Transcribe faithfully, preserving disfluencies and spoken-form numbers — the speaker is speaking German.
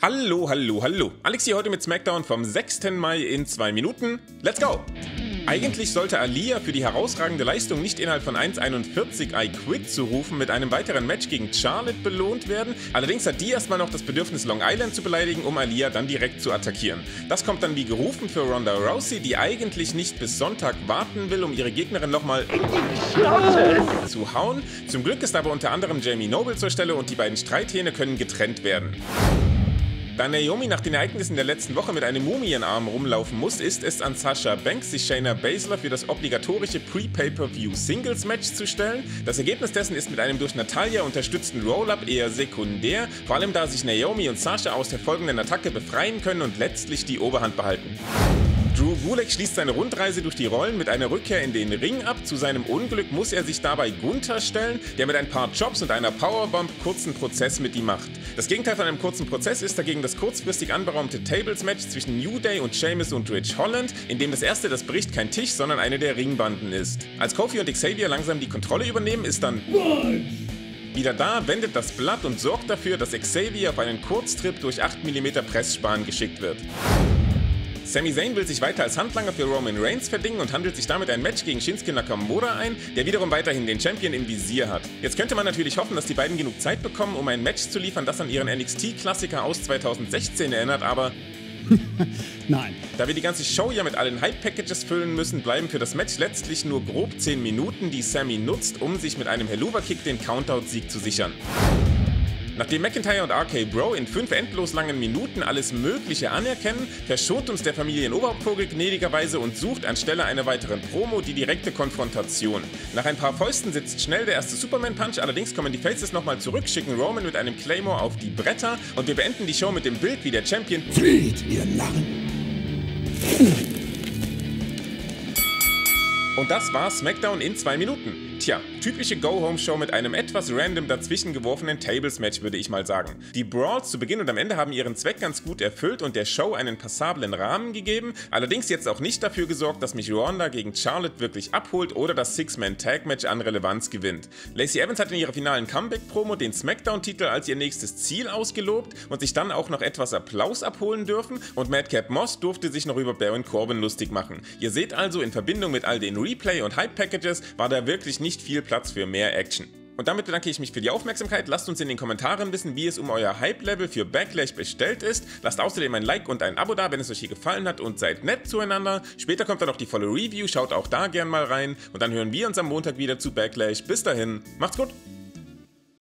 Hallo, hallo, hallo. Alex hier heute mit SmackDown vom sechsten Mai in zwei Minuten. Let's go! Eigentlich sollte Aliyah für die herausragende Leistung nicht innerhalb von eins einundvierzig I Quit zu rufen mit einem weiteren Match gegen Charlotte belohnt werden. Allerdings hat die erstmal noch das Bedürfnis, Long Island zu beleidigen, um Aliyah dann direkt zu attackieren. Das kommt dann wie gerufen für Ronda Rousey, die eigentlich nicht bis Sonntag warten will, um ihre Gegnerin nochmal zu hauen. Zum Glück ist aber unter anderem Jamie Noble zur Stelle und die beiden Streithähne können getrennt werden. Da Naomi nach den Ereignissen der letzten Woche mit einem Mumienarm rumlaufen muss, ist es an Sasha Banks, sich Shayna Baszler für das obligatorische Pre-Pay-Per-View-Singles-Match zu stellen. Das Ergebnis dessen ist mit einem durch Natalya unterstützten Roll-Up eher sekundär, vor allem da sich Naomi und Sasha aus der folgenden Attacke befreien können und letztlich die Oberhand behalten. Drew Gulak schließt seine Rundreise durch die Rollen mit einer Rückkehr in den Ring ab. Zu seinem Unglück muss er sich dabei Gunther stellen, der mit ein paar Chops und einer Powerbomb kurzen Prozess mit ihm macht. Das Gegenteil von einem kurzen Prozess ist dagegen das kurzfristig anberaumte Tables-Match zwischen New Day und Sheamus und Rich Holland, in dem das erste das bricht kein Tisch, sondern eine der Ringbanden ist. Als Kofi und Xavier langsam die Kontrolle übernehmen, ist dann wieder da, wendet das Blatt und sorgt dafür, dass Xavier auf einen Kurztrip durch acht Millimeter Pressspan geschickt wird. Sami Zayn will sich weiter als Handlanger für Roman Reigns verdingen und handelt sich damit ein Match gegen Shinsuke Nakamura ein, der wiederum weiterhin den Champion im Visier hat. Jetzt könnte man natürlich hoffen, dass die beiden genug Zeit bekommen, um ein Match zu liefern, das an ihren N X T-Klassiker aus zweitausendsechzehn erinnert, aber nein. Da wir die ganze Show ja mit allen Hype-Packages füllen müssen, bleiben für das Match letztlich nur grob zehn Minuten, die Sami nutzt, um sich mit einem Helluva-Kick den Countout-Sieg zu sichern. Nachdem McIntyre und R K-Bro in fünf endlos langen Minuten alles Mögliche anerkennen, verschont uns der Familienoberhauptvogel gnädigerweise und sucht anstelle einer weiteren Promo die direkte Konfrontation. Nach ein paar Fäusten sitzt schnell der erste Superman-Punch, allerdings kommen die Faces nochmal zurück, schicken Roman mit einem Claymore auf die Bretter und wir beenden die Show mit dem Bild, wie der Champion flieht, ihr Narren. Und das war SmackDown in zwei Minuten. Tja, typische Go-Home-Show mit einem etwas random dazwischen geworfenen Tables-Match, würde ich mal sagen. Die Brawls zu Beginn und am Ende haben ihren Zweck ganz gut erfüllt und der Show einen passablen Rahmen gegeben, allerdings jetzt auch nicht dafür gesorgt, dass mich Ronda gegen Charlotte wirklich abholt oder das Six-Man-Tag-Match an Relevanz gewinnt. Lacey Evans hat in ihrer finalen Comeback-Promo den SmackDown-Titel als ihr nächstes Ziel ausgelobt und sich dann auch noch etwas Applaus abholen dürfen und Madcap Moss durfte sich noch über Baron Corbin lustig machen. Ihr seht also, in Verbindung mit all den Replay- und Hype-Packages war da wirklich nicht Nicht viel Platz für mehr Action. Und damit bedanke ich mich für die Aufmerksamkeit. Lasst uns in den Kommentaren wissen, wie es um euer Hype-Level für Backlash bestellt ist. Lasst außerdem ein Like und ein Abo da, wenn es euch hier gefallen hat und seid nett zueinander. Später kommt dann noch die volle Review, schaut auch da gern mal rein. Und dann hören wir uns am Montag wieder zu Backlash. Bis dahin, macht's gut!